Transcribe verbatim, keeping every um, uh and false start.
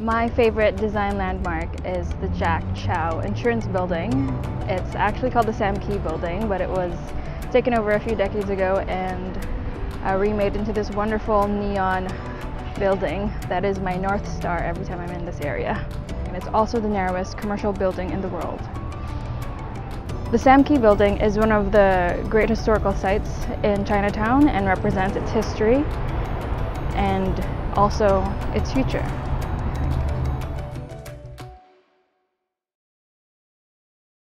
My favorite design landmark is the Jack Chow Insurance Building. It's actually called the Sam Kee Building, but it was taken over a few decades ago and uh, remade into this wonderful neon building that is my North Star every time I'm in this area. And it's also the narrowest commercial building in the world. The Sam Kee Building is one of the great historical sites in Chinatown and represents its history and also its future.